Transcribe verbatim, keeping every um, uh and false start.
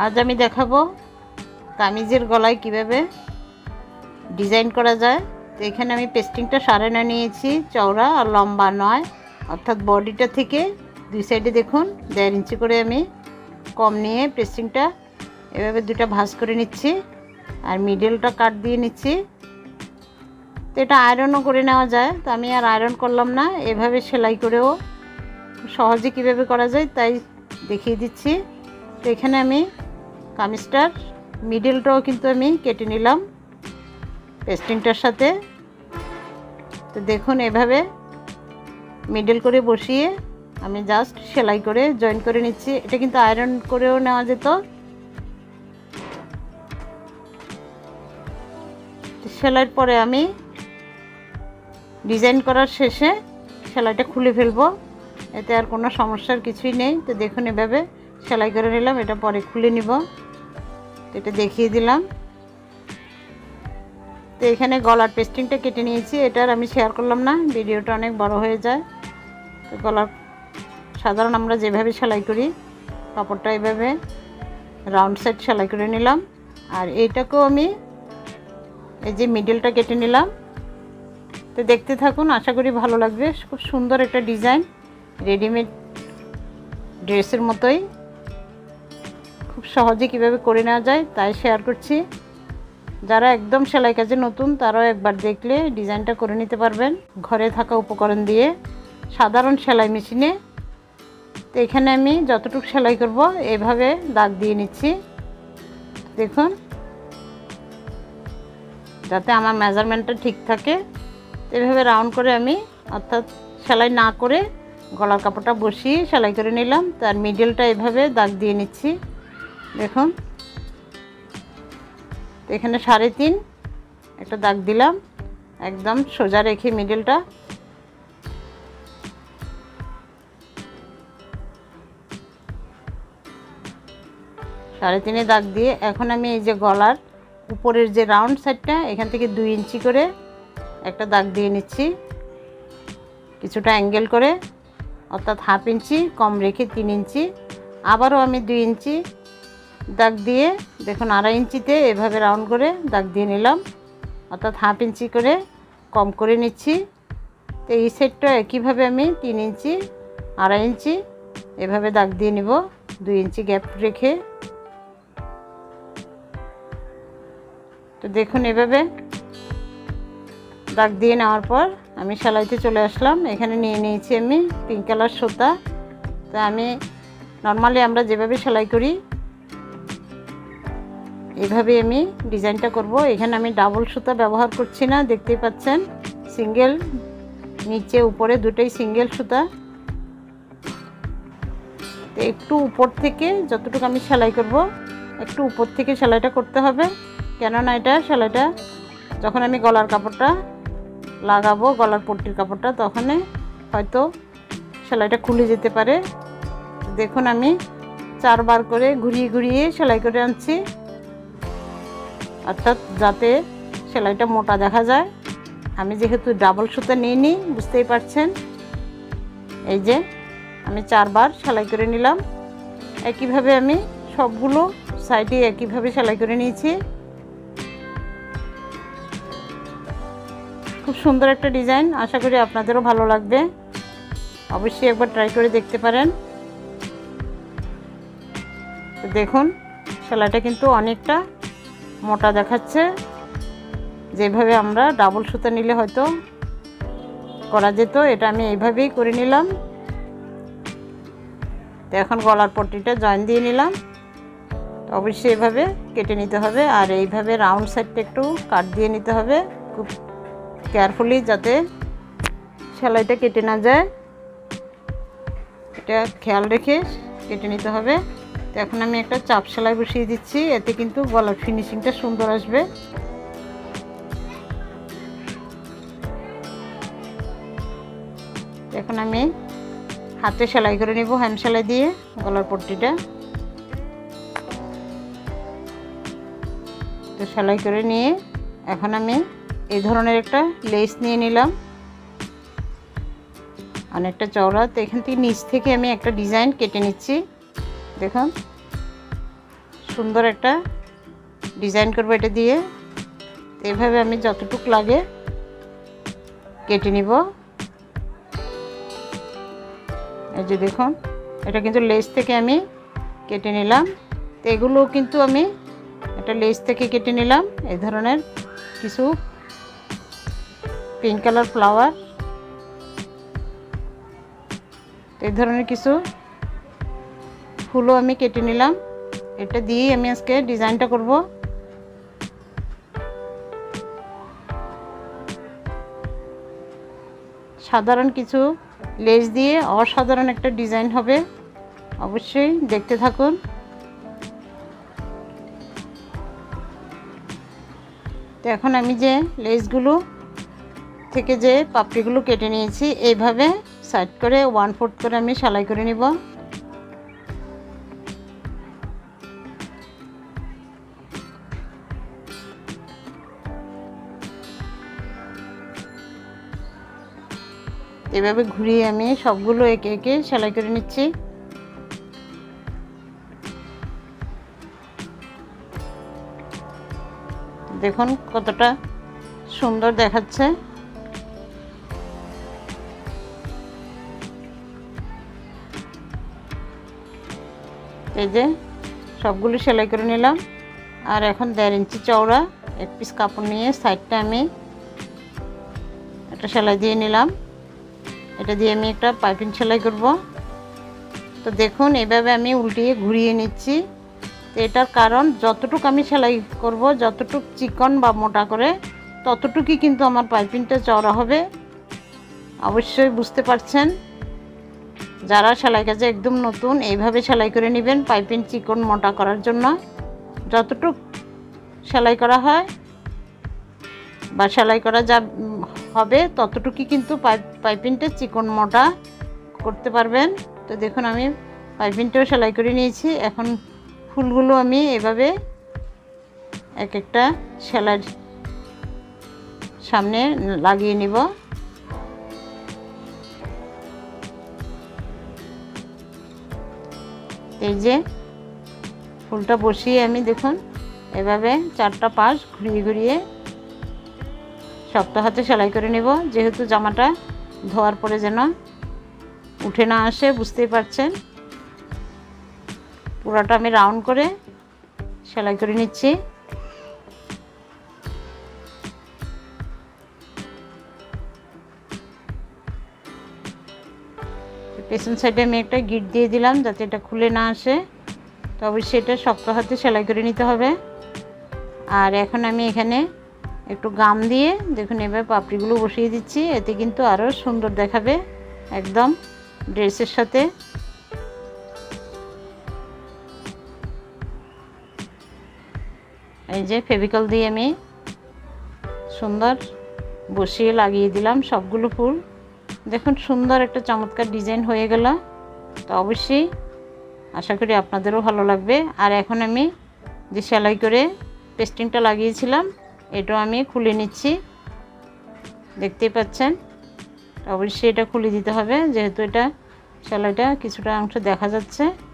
आज आमी देखाबो कामीजेर गलाय किभाबे डिजाइन करा जाय। तो एखाने आमी पेस्टिंगटा सारे ना नियेछि चौड़ा और लम्बा नय, अर्थात बडिटा थेके दुई साइडे देखुन देढ़ इंचि करे आमी कम निये पेस्टिंगटा एभाबे दुइटा भाज करे निच्छि और मिडलटा काट दिये निच्छि। तो एटा आयरनও करे नेওয়া যায়। तो आमी आर आयरन करलाम ना, एभाबे सेলাই करेও सहजे किभाबे करा जाय ताই देखिए दिচ্ছি। तो एखाने आमी কামিজটার মিডলটাও কিন্তু আমি কেটে নিলাম পেস্টিংটার সাথে। তো দেখুন এভাবে মিডল করে বসিয়ে আমি জাস্ট সেলাই করে জয়েন করে নিচ্ছি। এটা কিন্তু আয়রন করেও নেওয়া যেত। সেলাইয়ের পরে আমি ডিজাইন করার শেষে সেলাইটা খুলে ফেলবো, এতে আর কোনো সমস্যার কিছুই নেই। তো দেখুন এভাবে সেলাই করে নিলাম, এটা পরে খুলে নিব। তো এটা দেখিয়ে দিলাম। তো এখানে গলার পেস্টিংটা কেটে নিয়েছি, এটার আমি শেয়ার করলাম না, ভিডিওটা অনেক বড় হয়ে যায়। তো গলার সাধারণ আমরা যেভাবে সেলাই করি কাপড়টা এইভাবে রাউন্ড সাইড সেলাই করে নিলাম। আর এইটাকেও আমি এই যে মিডলটা কেটে নিলাম। তো দেখতে থাকুন, আশা করি ভালো লাগবে। খুব সুন্দর একটা ডিজাইন, রেডিমেড ড্রেসের মতোই খুব সহজে কীভাবে করে নেওয়া যায় তাই শেয়ার করছি। যারা একদম সেলাই কাজে নতুন তারাও একবার দেখলে ডিজাইনটা করে নিতে পারবেন ঘরে থাকা উপকরণ দিয়ে, সাধারণ সেলাই মেশিনে। তো এখানে আমি যতটুকু সেলাই করব এভাবে দাগ দিয়ে নিচ্ছি দেখুন, যাতে আমার মেজারমেন্টটা ঠিক থাকে। এভাবে রাউন্ড করে আমি, অর্থাৎ সেলাই না করে গলার কাপড়টা বসিয়ে সেলাই করে নিলাম। তার মিডলটা এভাবে দাগ দিয়ে নিচ্ছি দেখুন। এখানে সাড়ে তিন একটা দাগ দিলাম, একদম সোজা রেখে মিডলটা। সাড়ে তিনে দাগ দিয়ে এখন আমি এই যে গলার উপরের যে রাউন্ড সাইডটা এখান থেকে দুই ইঞ্চি করে একটা দাগ দিয়ে নিচ্ছি, কিছুটা অ্যাঙ্গেল করে, অর্থাৎ হাফ ইঞ্চি কম রেখে তিন ইঞ্চি। আবারও আমি দুই ইঞ্চি দাগ দিয়ে দেখুন আড়াই ইঞ্চিতে এভাবে রাউন্ড করে দাগ দিয়ে নিলাম, অর্থাৎ হাফ ইঞ্চি করে কম করে নিচ্ছি। তো এই সাইডটা একইভাবে আমি তিন ইঞ্চি আড়াই ইঞ্চি এভাবে দাগ দিয়ে নিব, দুই ইঞ্চি গ্যাপ রেখে। তো দেখুন এভাবে দাগ দিয়ে নেওয়ার পর আমি সেলাইতে চলে আসলাম। এখানে নিয়ে নিয়েছি আমি পিঙ্ক কালার সুতা। তো আমি নর্মালি আমরা যেভাবে সেলাই করি এভাবে আমি ডিজাইনটা করব। এখানে আমি ডাবল সুতা ব্যবহার করছি না, দেখতেই পাচ্ছেন সিঙ্গেল, নিচে উপরে দুটোই সিঙ্গেল সুতা। তো একটু উপর থেকে যতটুকু আমি সেলাই করব একটু উপর থেকে সেলাইটা করতে হবে, কেননা এটা সেলাইটা যখন আমি গলার কাপড়টা লাগাবো, গলার পট্টির কাপড়টা, তখন হয়তো সেলাইটা খুলে যেতে পারে। দেখুন আমি চারবার করে ঘুরিয়ে ঘুরিয়ে সেলাই করে আনছি, অর্থাৎ যাতে সেলাইটা মোটা দেখা যায়। আমি যেহেতু ডাবল সুতা নিয়ে নিই বুঝতেই পারছেন। এই যে আমি চারবার সেলাই করে নিলাম। একইভাবে আমি সবগুলো সাইডে একইভাবে সেলাই করে নিয়েছি। খুব সুন্দর একটা ডিজাইন, আশা করি আপনাদেরও ভালো লাগবে, অবশ্যই একবার ট্রাই করে দেখতে পারেন। দেখুন সেলাইটা কিন্তু অনেকটা মোটা দেখাচ্ছে, যেভাবে আমরা ডাবল সুতা নিলে হয়তো করা যেত, এটা আমি এইভাবেই করে নিলাম। তো এখন গলার পট্টিটা জয়েন দিয়ে নিলাম। অবশ্যই এভাবে কেটে নিতে হবে আর এইভাবে রাউন্ড সাইডটা একটু কাট দিয়ে নিতে হবে খুব কেয়ারফুলি, যাতে সেলাইটা কেটে না যায়, এটা খেয়াল রেখে কেটে নিতে হবে। তো এখন আমি একটা চাপ সেলাই বসিয়ে দিচ্ছি, এতে কিন্তু গলার ফিনিশিংটা সুন্দর আসবে। এখন আমি হাতে সেলাই করে নেব হ্যান্ড সেলাই দিয়ে গলার পট্টিটা। তো সেলাই করে নিয়ে এখন আমি এই ধরনের একটা লেস নিয়ে নিলাম অনেকটা চওড়া। তো এখান থেকে নিচ থেকে আমি একটা ডিজাইন কেটে নিচ্ছি দেখুন, সুন্দর একটা ডিজাইন করব এটা দিয়ে। এইভাবে আমি যতটুকু লাগে কেটে নিব। এই যে দেখুন এটা কিন্তু লেস থেকে আমি কেটে নিলাম। তো এগুলো কিন্তু আমি এটা লেস থেকে কেটে নিলাম। এই ধরনের কিছু পিঙ্ক কালার ফ্লাওয়ার, এই ধরনের কিছু ফুলও আমি কেটে নিলাম। এটা দিয়ে আমি আজকে ডিজাইনটা করব। সাধারণ কিছু লেস দিয়ে অসাধারণ একটা ডিজাইন হবে, অবশ্যই দেখতে থাকুন। তো এখন আমি যে লেসগুলো থেকে যে পাপড়িগুলো কেটে নিয়েছি এইভাবে সাইড করে ওয়ান ফোর্থ করে আমি সেলাই করে নিব। এভাবে ঘুরিয়ে আমি সবগুলো একে একে সেলাই করে নিচ্ছি। দেখুন কতটা সুন্দর দেখাচ্ছে। এই যে সবগুলো সেলাই করে নিলাম। আর এখন দেড় ইঞ্চি চওড়া এক পিস কাপড় নিয়ে সাইডটা আমি একটা সেলাই দিয়ে নিলাম। এটা দিয়ে আমি একটা পাইপিং সেলাই করব। তো দেখুন এইভাবে আমি উল্টিয়ে ঘুরিয়ে নিচ্ছি। তো এটার কারণ যতটুকু আমি সেলাই করব, যতটুকু চিকন বা মোটা করে ততটুকুই কিন্তু আমার পাইপিংটা চওড়া হবে, অবশ্যই বুঝতে পারছেন। যারা সেলাই কাজে একদম নতুন এইভাবে সেলাই করে নেবেন পাইপিং চিকন মোটা করার জন্য। যতটুকু সেলাই করা হয় বা সেলাই করা যা হবে ততটুকুই কিন্তু পাইপ পাইপিংটা চিকন মোটা করতে পারবেন। তো দেখুন আমি পাইপিংটাও সেলাই করে নিয়েছি। এখন ফুলগুলো আমি এভাবে এক একটা সেলাই সামনে লাগিয়ে নিব। এই যে ফুলটা বসিয়ে আমি দেখুন এভাবে চারটা পাশ ঘুরিয়ে ঘুরিয়ে শক্ত হাতে সেলাই করে নেব, যেহেতু জামাটা ধোয়ার পরে যেন উঠে না আসে, বুঝতেই পারছেন। পুরাটা আমি রাউন্ড করে সেলাই করে নিচ্ছি। পেছন সাইডে আমি একটা গিট দিয়ে দিলাম যাতে এটা খুলে না আসে। তো অবশ্যই এটা শক্ত হাতে সেলাই করে নিতে হবে। আর এখন আমি এখানে একটু গাম দিয়ে দেখুন এবার পাপড়িগুলো বসিয়ে দিচ্ছি, এতে কিন্তু আরও সুন্দর দেখাবে একদম ড্রেসের সাথে। এই যে ফেভিকল দিয়ে আমি সুন্দর বসিয়ে লাগিয়ে দিলাম সবগুলো ফুল। দেখুন সুন্দর একটা চমৎকার ডিজাইন হয়ে গেল। তো অবশ্যই আশা করি আপনাদেরও ভালো লাগবে। আর এখন আমি যে সেলাই করে পেস্টিংটা লাগিয়েছিলাম এটাও আমি খুলে নিচ্ছি, দেখতেই পাচ্ছেন। অবশ্যই এটা খুলে দিতে হবে, যেহেতু এটা সেলাইটা কিছুটা অংশ দেখা যাচ্ছে।